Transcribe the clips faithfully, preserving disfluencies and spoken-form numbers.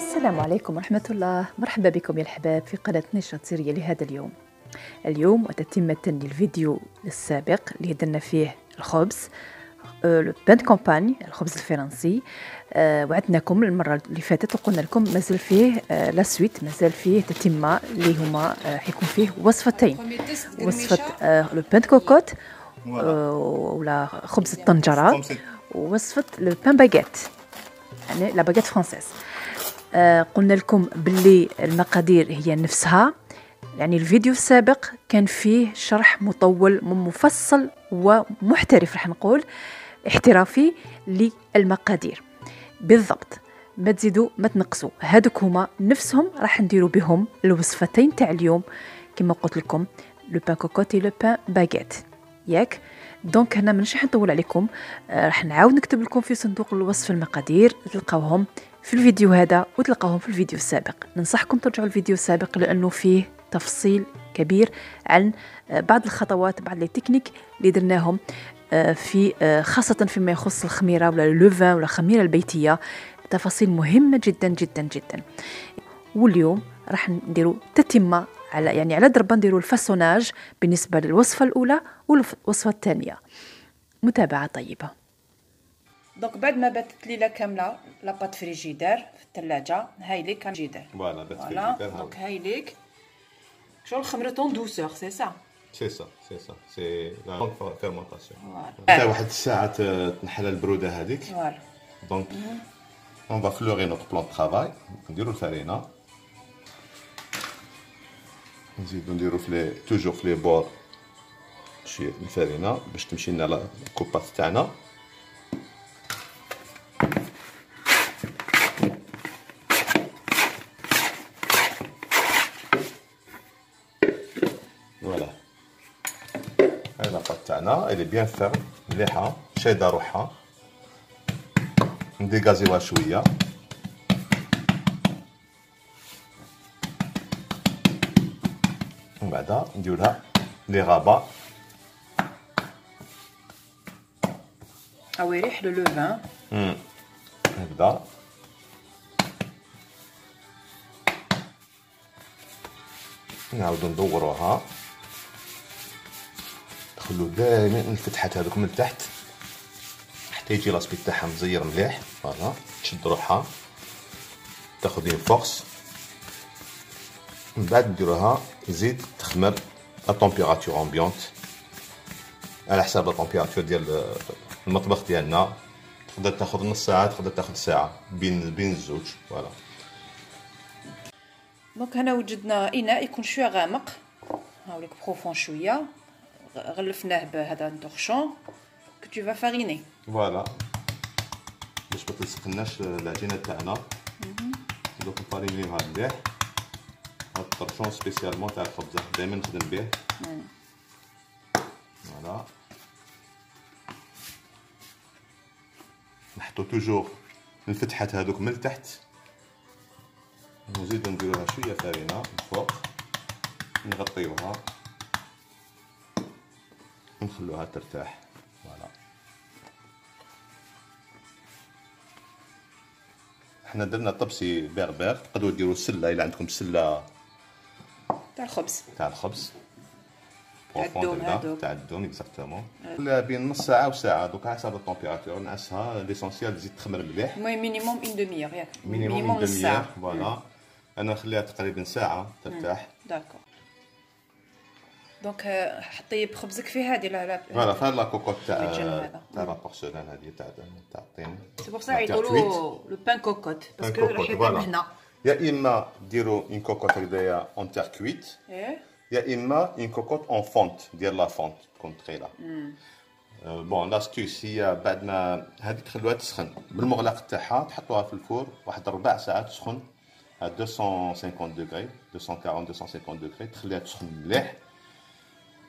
السلام عليكم ورحمة الله. مرحبا بكم يا الحباب في قناة نشرة سيرية لهذا اليوم. اليوم وتتمة للفيديو السابق اللي درنا فيه الخبز لو بان دو كومباني، الخبز الفرنسي. أه وعدناكم المرة اللي فاتت وقلنا لكم مازال فيه أه لا سويت، مازال فيه تتمة اللي هما أه حيكون فيه وصفتين، وصفة أه لو بان دو كوكوت أه ولا خبز الطنجرة، ووصفة لو بان باغيت يعني لا باغيت فرونسيز. آه قلنا لكم باللي المقادير هي نفسها، يعني الفيديو السابق كان فيه شرح مطول مفصل ومحترف، رح نقول احترافي، للمقادير بالضبط، ما تزيدوا ما تنقصوا، هادوك هما نفسهم راح نديروا بهم الوصفتين تاع اليوم كما قلت لكم، لو بان كوكوتي لو بان باغيت، ياك؟ دونك هنا مانيش راح نطول عليكم. آه راح نعاود نكتب لكم في صندوق الوصف المقادير، تلقاوهم في الفيديو هذا وتلقاوهم في الفيديو السابق. ننصحكم ترجعوا الفيديو السابق لأنه فيه تفصيل كبير عن بعض الخطوات، بعض التكنيك اللي درناهم في، خاصة فيما يخص الخميرة ولا اللوفان ولا الخميرة البيتية، تفاصيل مهمة جدا جدا جدا. واليوم راح نديروا تتمة على يعني على ضربة، نديروا الفاسوناج بالنسبة للوصفة الأولى والوصفة الثانية. متابعة طيبة. دونك بعد ما باتت ليله كامله لاباط فريجيدار في الثلاجه، هاي ليك فريجيدار فوالا بات فريجيدار. دونك هاي ليك شغل خمرتهم دوسور، سي سا سي سا سي سا سي لا فيرمونطاسيون تاع واحد الساعه تنحل البروده هذيك. فوالا دونك اون فا فلوري نوتر بلان دو ترافاي، نديرو الفرينه نزيدو نديرو في توجور في لي بور شويه الفرينه باش تمشي لنا على الكوبات تاعنا. Elle est bien ferme, مليحة، شاده روحها، نديغازيوها شوية. ومن بعد نديرولها لي غابة. أو يريح لو لوفان. أمم هكذا. نعاودو ندوروها. خلو دائما الفتحات هذوك من تحت حتى يجي لاسبيت تاعها مزير مليح. فوالا تشد روحها، تاخذ لي فورس، من بعد نديروها تزيد تخمر ا تمبيراتور امبيونت على حساب ا تمبيراتور ديال المطبخ ديالنا، تقدر تاخذ نص ساعه، تقدر تاخذ ساعه، بين بين الزوج. فوالا دونك هنا وجدنا اناء يكون شويه غامق، هاوليك بروفون شويه، غلفناه بهذا التورشون كو تو فا فاريني. فوالا باش ما تلصقناش العجينه تاعنا، دوك نفارينيوها مليح. هاد التورشون سبيسيالمون تاع الخبز دائما نخدم به. فوالا نحطو توجور الفتحات هذوك من تحت، ونزيدو نديروها شويه فارينه من فوق، نغطيوها ونخلوها ترتاح. فوالا حنا درنا طبسي بيربير، تقدروا ديروا سله الا عندكم سله تاع الخبز تاع الخبز تاع الدوم تاع الدوم اكزاكتومون. خليها بين نص ساعه وساعه، دوك على حساب التمبيراتور نعسها، ليسونسيال تزيد تخمر مليح. المهم مينيموم اون دوميير، ياك مينيموم اون دوميير. فوالا انا نخليها تقريبا ساعه ترتاح. داكور. دونك حطي خبزك في هذه لا فوالا فهاد لا كوكوط تاع تاع لا بورسلان هذه تاع تاع الطين. سي بور سا يقولوا لو بان كوكوط باسكو راح يكون هنا، يا اما ديروا اون كوكوط هكذايا اون تير كويت، يا اما اون كوكوط اون فونت ديال لا فونت تكون ثقيله. بون لاستوس هي بعد ما هذه تخلوها تسخن بالمغلق تاعها، تحطوها في الفور واحد ربع ساعه تسخن ا مئتين وخمسين دوغري مئتين وأربعين مئتين وخمسين دوغري، تخليها تسخن مليح،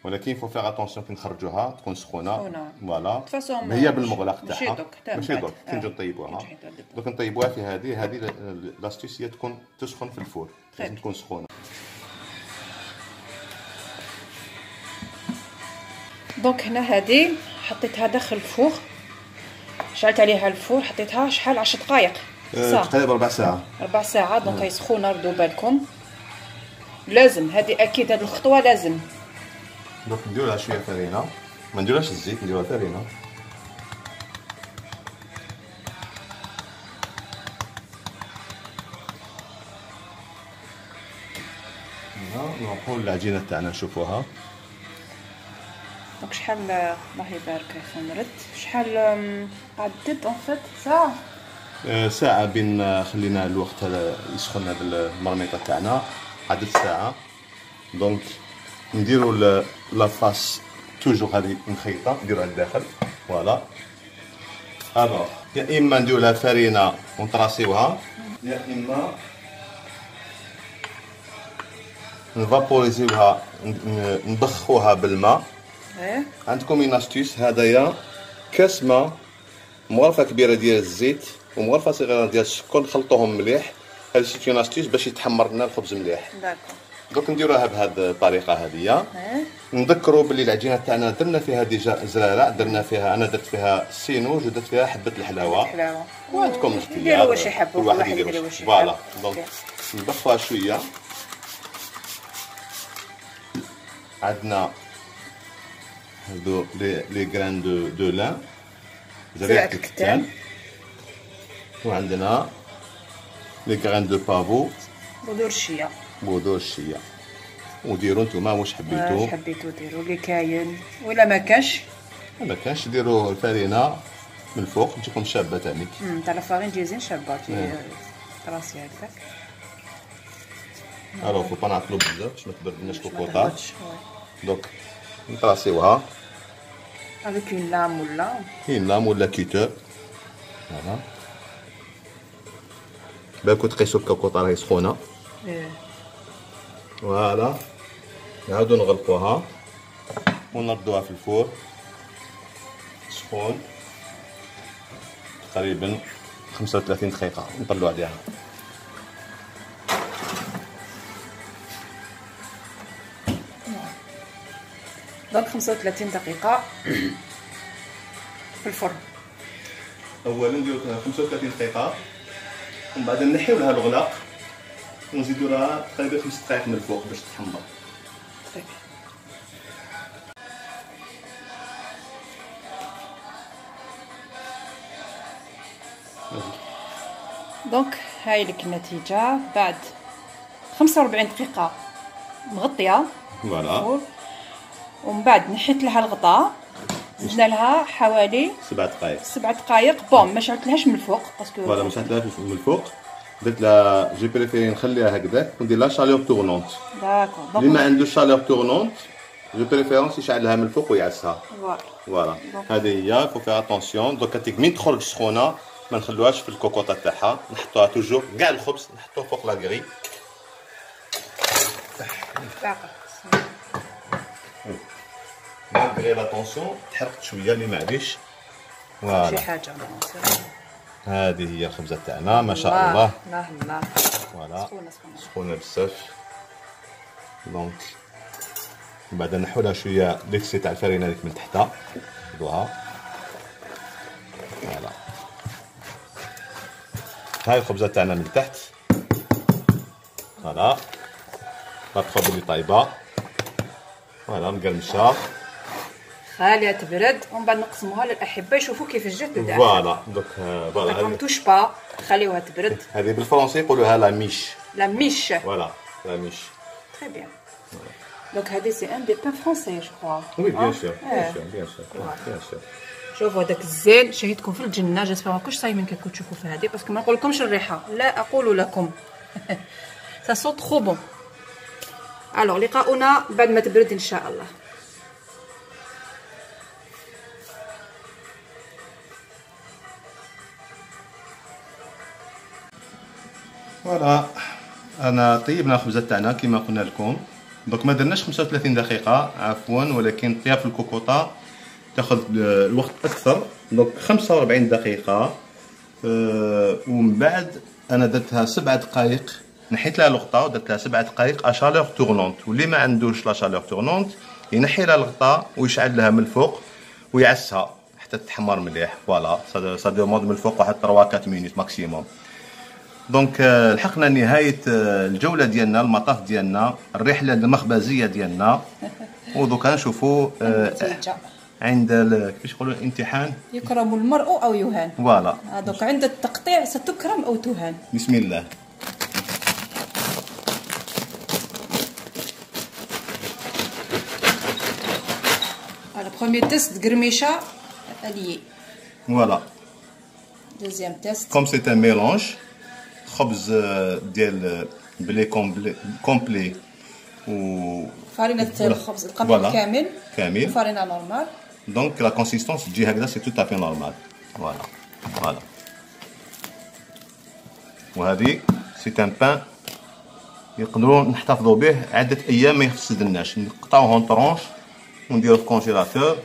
ولكن فو فيغ اتونسيون كي نخرجوها تكون سخونه. فوالا هي بالمغلق تاعها، ماشي دوك كي نجيو نطيبوها، دوك نطيبوها في هذه هذه لاستيسيه تكون تسخن في الفور، لازم تكون سخونه. دونك هنا هذه حطيتها داخل الفور، شعلت عليها الفور، حطيتها شحال عشر دقائق تقريبا ربع ساعه ربع ساعه دونك يسخون. ردوا بالكم لازم هذه اكيد، هذه الخطوه لازم. دونك نديرو لها شويه فرينه، ما نديروش الزيت، نديروها فرينه. نروحو للعجينه تاعنا نشوفوها. دونك شحال الله يبارك خمرت، شحال عدت اون فيت ساعه ساعه بين خلينا الوقت هذا يسخن هذا المرميطه تاعنا، عدت ساعه. دونك نديرو لافاس توجور هذه مخيطه نديروها للداخل فوالا. الوغ يا اما نديرو لها فرينه ونطراسيوها، يا اما نفابوريزيوها نضخوها بالماء. ايه عندكم اون استيس، هذايا كاس ماء مغرفه كبيره ديال الزيت ومغرفه صغيره ديال السكر، نخلطوهم مليح. هذا سيتي اون استيس باش يتحمر لنا الخبز مليح. داكور دوك نديروها بهذه الطريقه هذه. نذكروا باللي العجينه تاعنا درنا فيها ديجا زرارع، درنا فيها انا درت فيها سينوج ودرت فيها حبه الحلاوه، الحلاوه وعندكم الاختيار كل واحد يدير واش. فوالا دونك نضخوها شويه. عندنا هادو لي غران دو دو لان زريعة الكتان، وعندنا لي غران دو بافو بودور الشيا، بودور الشيا. وديروا نتوما واش حبيتو، واش حبيتو ديروا لي كاين، ولا ما كانش ما كانش ديروا الفرينه من الفوق تجيكم شابه تاني. امم تاع الفرين جايزين شابه كي طراسي هكاك. الو فو با نعطلو بزاف باش ما تبردناش الكوكوطات. دونك نطراسيوها افيك اون لام ولا اون لام ولا كيتور. فوالا بالكم تقيسو الكوكوطه راهي سخونه. ايه فوالا نعاودو نغلقوها ونردوها في الفور سخون تقريبا خمسة وثلاثين دقيقه. نطلو عليها دونك خمسة وثلاثين دقيقة في الفرن. أولا نديرو خمسة وثلاثين دقيقة ومن بعد نحيو لها الغلاق ونزيدو لها تقريبا خمس دقايق من الفوق باش تتحمر. دونك هاي لك النتيجة بعد خمسة وأربعين دقيقة مغطية فوالا، ومن بعد نحيت لها الغطاء زدنا لها حوالي سبع دقائق سبع دقائق بوم. ما شعلتلهاش من الفوق باسكو فوالا ما شعلتلهاش من الفوق، درت لها جي بريفيري نخليها هكذاك وندير لها شاليور تورنونت. داكور اللي ما عندوش شاليور تورنونت جو بريفيرونس يشعلها من الفوق ويعسها. فوالا هذه هي فو فيها اتونسيون. دوكا تيك مين تخرج سخونه ما نخلوهاش في الكوكوطه تاعها، نحطوها توجور كاع الخبز نحطوه فوق لاكري. داكور مالغري لا طونسيون تحرقت شويه اللي ما عادش شي حاجه. هذه هي الخبزه تاعنا ما شاء الله الله الله. فوالا سخونه بزاف. دونك بعد نحو لها شويه ليكسي تاع الفرينه هذيك من تحتها خذوها. فوالا هاي الخبزه تاعنا من تحت. فوالا لا تخبز اللي طايبه. فوالا مقرمشه خاليه تبرد ومن بعد نقسموها للاحبه يشوفوا كيفاش جات تاعها. فوالا دوك فوالا ما توش با خليوها تبرد. هذه بالفرنسي يقولوها لا ميش، لا ميش. فوالا لا ميش تري بيان. دونك هذه سي ان دي بان فرونسي جو كوا. وي بيان سور بيان سور بيان سور بيان سور. شوفوا هذاك الزين شهيتكم في الجنه جات فيها كلش صايمين كي تشوفوا في هذه باسكو ما نقولكمش الريحه، لا اقول لكم سا سو ترو بون. الوغ لقاؤنا بعد ما تبرد ان شاء الله. فوالا انا طيبنا الخبزه تاعنا كما قلنا لكم. دونك ما درناش خمسة وثلاثين دقيقه عفوا، ولكن طياب في الكوكوطه تاخذ الوقت اكثر. دونك خمسة وأربعين دقيقه أه ومن بعد انا درتها سبع دقائق، نحيت لها الغطاء ودرت لها سبع دقائق اشالور تورنونت. واللي ما عندوش لا شالور تورنونت ينحي لها الغطاء ويشعل لها من الفوق ويعسها حتى تتحمر مليح. فوالا سا دوموند من الفوق واحد ثلاثة أربعة مينوت ماكسيموم. دونك لحقنا نهايه الجوله ديالنا، المطاف ديالنا، الرحله المخبزيه ديالنا. ودوكا نشوفوا النتيجه عند كيفاش يقولوا الامتحان. يكرم المرء او يهان. فوالا دوك عند التقطيع ستكرم او تهان. بسم الله. على بروميير تيست قرميشه اليي. فوالا. دوزيام تيست. كوم سي ان ميلونج خبز ديال بلي كومبلي و فارينة الخبز القمح كامل كامل وفارينة نورمال. دونك لا كونسيستونس تجي هكذا سي تو تافي نورمال. فوالا فوالا. وهذه سي ان بان يقدروا نحتفظوا به عدة أيام ما يفسدناش، نقطعوه اون طرونش ونديروه في الكونجيلاتور.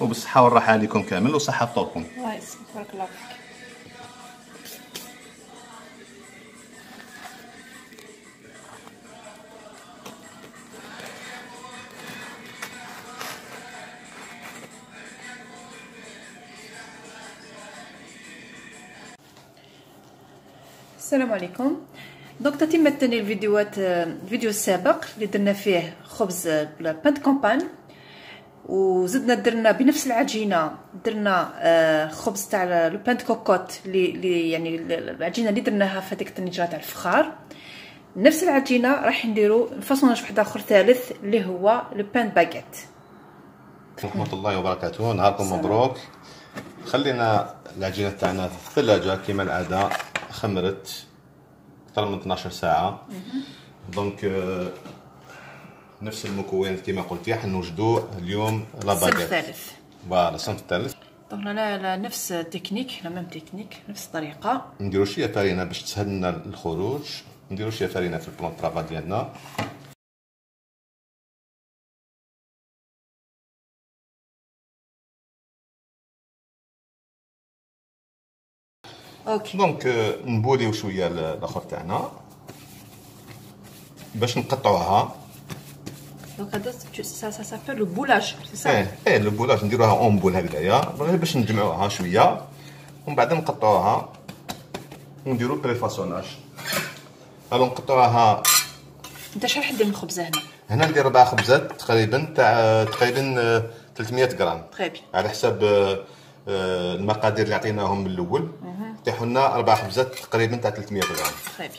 وبالصحة والراحة عليكم كامل وصحة فطوركم. الله يسلمك بارك الله فيك. السلام عليكم. دونك تتم التناول الفيديوهات الفيديو السابق اللي درنا فيه خبز بان دو كامبان، وزدنا درنا بنفس العجينه درنا خبز تاع لو بان دو كوكوت اللي يعني العجينه اللي درناها في هذيك الطنجره تاع الفخار. نفس العجينه راح نديرو فاصوناج واحد اخر ثالث اللي هو لو بان باغيت. ورحمه الله وبركاته. نهاركم مبروك. خلينا العجينه تاعنا في الثلاجه كما العاده، خمرت اكثر من اثناش ساعه. دونك نفس المكونات كما قلت حنوجدوا اليوم لا باغيت الصنف الثالث. فوالا الصنف الثالث. دونك هنا نفس التكنيك، لا ميم تكنيك، نفس الطريقه. نديروا شويه فرينه باش تسهل لنا الخروج، نديروا شويه فرينه في البلون طرافا ديالنا. اوكي دونك نبوليو شويه الاخر تاعنا باش نقطعوها. دونك هذا سا سا سا لو بولاج سي سا. ايه ايه لو بولاج نديروها اون بول هكذايا غير باش نجمعوها شويه ومن بعد نقطعوها ونديرو بريفاسوناج. الو نقطعوها. انت شحال راح دير الخبزه هنا؟ هنا ندير ربع خبزات تقريبا تاع تقريبا ثلاثمية غرام على حساب المقادير اللي عطيناهم من الاول. يطيحوا لنا اربع خبزات تقريبا تاع ثلاثمية غرام. طيب.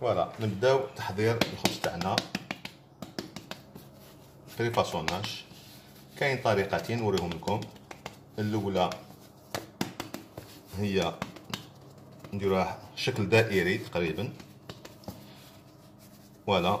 فوالا نبداو تحضير الخبز تاعنا بريفاسوناج. كاين طريقتين نوريهم لكم. الاولى هي نديروها شكل دائري تقريبا فوالا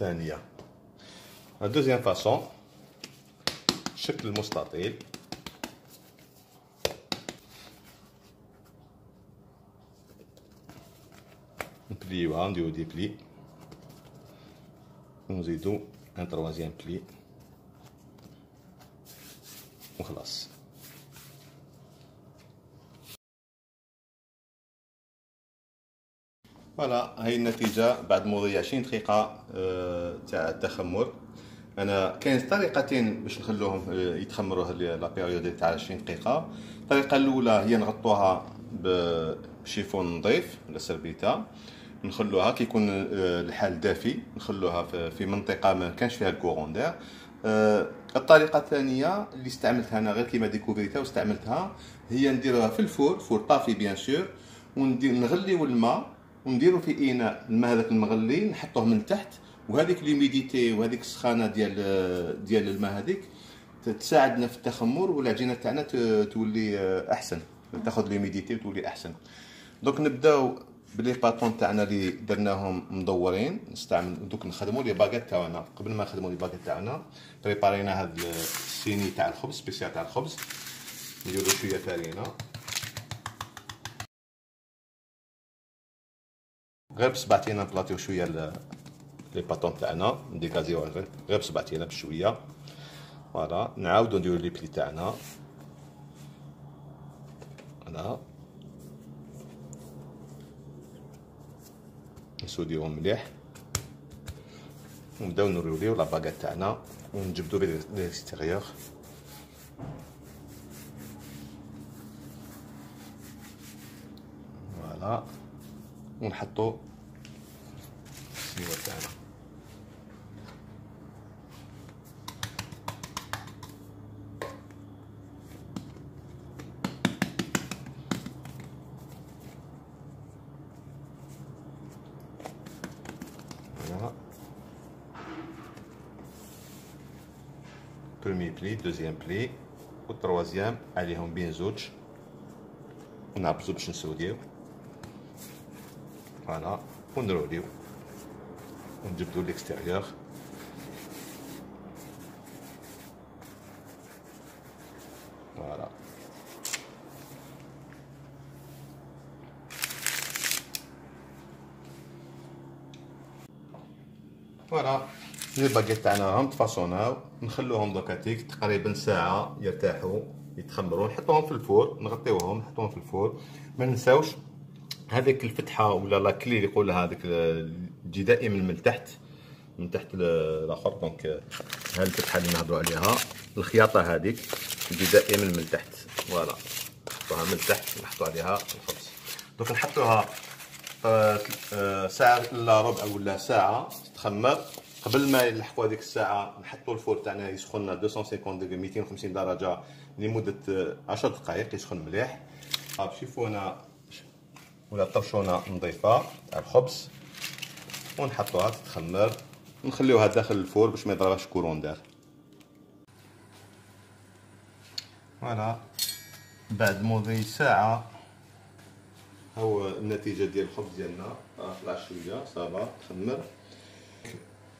ثانية لا دوزيام فاصون الشكل المستطيل. نبليوها نديرو دي بلي ونزيدو ان تروازيام بلي وخلاص. فوالا هاي النتيجه بعد مضي عشرين دقيقه تاع التخمر. انا كاين طريقتين باش نخلوهم يتخمروا لا بيريود تاع عشرين دقيقه. الطريقه الاولى هي نغطوها بشيفون نظيف ولا سربيته، نخلوها كي يكون الحال دافي، نخلوها في منطقه ما كانش فيها الكوروندير. الطريقه الثانيه اللي استعملتها انا غير كيما ديكوفريتها واستعملتها هي نديرها في الفور، فور طافي بيان سور، وندير نغليو الماء ونديرو في اناء الماء هذاك المغلي نحطوه من تحت، وهذيك ليميديتي وهذيك السخانه ديال ديال الماء هذيك تساعدنا في التخمر والعجينه تاعنا تولي احسن، تاخذ ليميديتي وتولي احسن. دونك نبداو بلي الباطون تاعنا اللي درناهم مدورين نستعمل دوك نخدموا لي باغيت تاعنا. قبل ما نخدموا لي باغيت تاعنا بريبارينا هاد السيني تاع الخبز، سبيسيال تاع الخبز، نديرو شويه فرينه غير بصبعتينا، نبلاطيو شويه لي باطون تاعنا، نديكازيو غير بصبعتينا بشويه. فوالا نعاودو نديرو لي بلي تاعنا. فوالا نسوديوهم مليح ونبداو نروليو لا باغيت تاعنا ونجبدو ليكستيريور. فوالا ونحطو السنيوه تاعنا. premier pli, deuxième pli و troisième عليهم بين زوج ونعبزو باش نسوديو. فوالا ونروليو ونجبدو ليكستيريور. فوالا فوالا لي باغيت تاعنا راهم تفاصوناو، نخلوهم دوكاتيك تقريبا ساعه يرتاحوا يتخمروا، نحطوهم في الفور، نغطيوهم نحطوهم في الفور. ما ننساوش هذيك الفتحه ولا لاكلي اللي يقولها هذيك تجي دائما من تحت من تحت الاخر. دونك هذه الفتحه اللي نهضروا عليها، الخياطه هذيك تجي دائما من تحت. فوالا نحطوها من تحت، نحطوا عليها الخبز. دونك نحطوها ساعه الا ربع ولا ساعه تتخمر. قبل ما يلحقوا هذيك الساعه نحطوا الفور تاعنا يسخن مئتين وخمسين درجه مئتين وخمسين درجه لمده عشر دقائق، يسخن مليح. ها شيفونا ولا طرشونه نظيفه تاع الخبز ونحطوها تتخمر، نخليوها داخل الفور باش ما يضربهاش كورون داخل. فوالا بعد مضي ساعه هو النتيجه ديال الخبز ديالنا، طلع شويه صافا تخمر.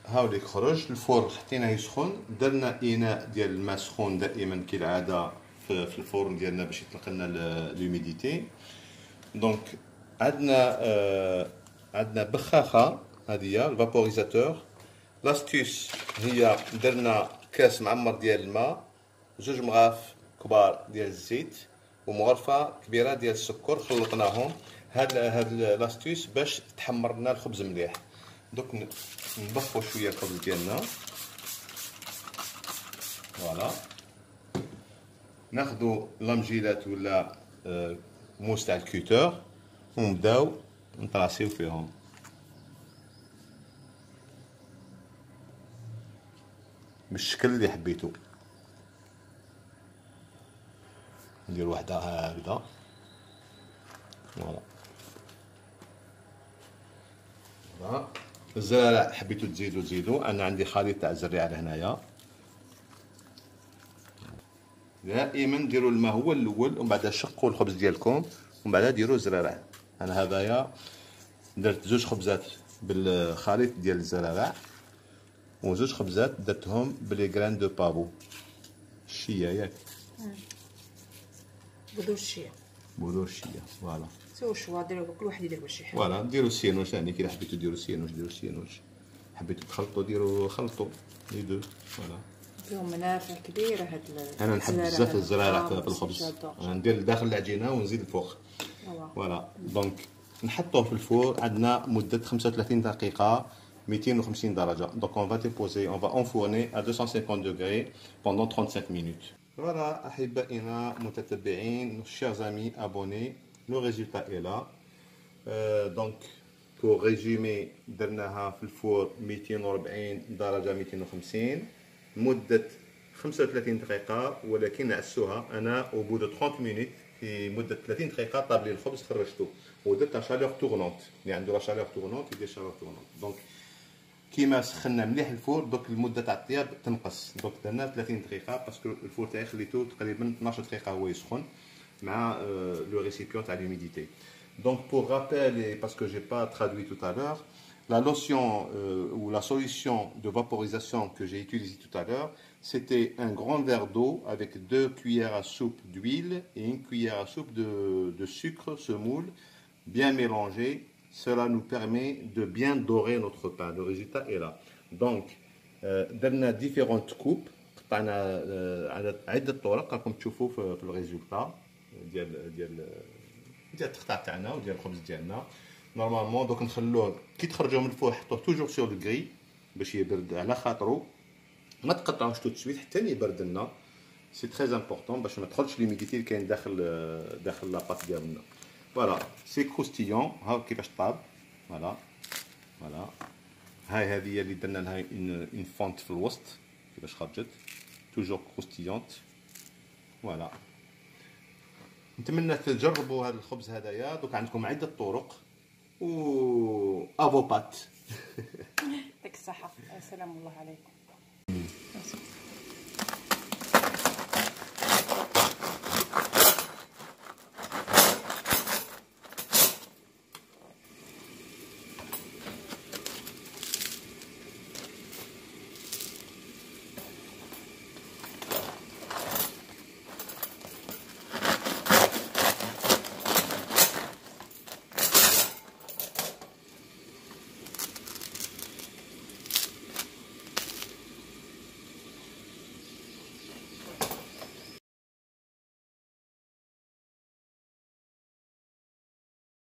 هاوليك خرج الفور، حطيناه يسخن، درنا اناء ديال الماء سخون دائما كالعاده في الفرن ديالنا باش يطلق لنا لوميديتي. دونك عندنا آه عندنا بخاخه هذه الفابوريزاتور. لاستيس هي درنا كاس معمر ديال الماء، زوج مغارف كبار ديال الزيت ومغرفه كبيره ديال السكر، خلطناهم. هاد هاد لاستيس باش تحمر لنا الخبز مليح. دوك نبخو شويه الخبز ديالنا. فوالا ناخذ لامجيلات ولا موس تاع الكوتور ونبداو نطراسيو فيهم. بالشكل اللي حبيتو ندير وحده هكذا. فوالا فوالا الزرع حبيتو تزيدو تزيدو، انا عندي خليط تاع الزريعه لهنايا. دائما ديروا الماء هو الاول ومن بعد شقوا الخبز ديالكم ومن بعد ديروا الزرع. انا هذايا درت زوج خبزات بالخليط ديال الزرع وزوج خبزات درتهم بلي غران دو بافو الشيه. ياك بودو الشيه بودو الشيه. فوالا سو شو ديروا كل واحد يدير واش يحب. فوالا ديروا السينوش ثاني كي حبيتوا ديروا السينوش، ديروا السينوش حبيتوا تخلطوا ديروا خلطوا لي دو. فوالا فيهم منافع كبيره هاد. انا نحب بزاف الزراعه في الخبز، ندير داخل العجينه ونزيد الفوق. فوالا دونك نحطوه في الفور عندنا مده خمسة وثلاثين دقيقه مئتين وخمسين درجه. دونك اون فا ديبوزي اون فا انفورني ا مئتين وخمسين دوغري بوندون ثلاثين مينوت. فوالا احبائنا متتبعين شير زامي ابوني، le résultat est là. euh, donc pour résumer درناها في الفور مئتين وأربعين درجه مئتين وخمسين مده خمسة وثلاثين دقيقه، ولكن عسوها انا au bout de ثلاثين minutes في مده ثلاثين دقيقه طابلي الخبز خرجته ودرت لا شالور تورنونت. اللي عنده لا شالور تورنونت يدير شالور تورنونت. دونك كيما سخنا مليح الفور دوك المده تاع الطياب تنقص. دوك درنا ثلاثين دقيقه باسكو الفور تاعي خليته تقريبا اثناش دقيقه هو يسخن مع لو ريسيبيون تاع لوميديتي. Donc pour rappel, et parce que je n'ai pas traduit tout à l'heure, la lotion euh, ou la solution de vaporisation que j'ai utilisée tout à l'heure, c'était un grand verre d'eau avec deux cuillères à soupe d'huile et une cuillère à soupe de, de sucre semoule, bien mélangé. Cela nous permet de bien dorer notre pain. Le résultat est là. Donc, euh, on a différentes coupes. On a عدة طرق راكم تشوفوا في الريزولتا ديال ديال ديال التقطاع تاعنا وديال الخبز ديالنا. نورمالمون دوك نخلوه كي تخرجوا من الفوق حطوه توجور سور الكري باش يبرد على خاطرو، ما تقطعوش توت سويت حتى يبرد لنا. سي تري امبورطون باش ما تدخلش ليميديتي اللي كاين داخل داخل لاباط ديالنا. فوالا سي كروستيون، ها كيفاش طاب. فوالا فوالا هاي هذه هي اللي درنا لها اون فونت في الوسط كيفاش خرجت toujours croustillante. Voilà. نتمنى تجربوا هذا الخبز هذايا. دوك عندكم عده طرق و افوبات. يعطيك الصحه. السلام الله عليكم.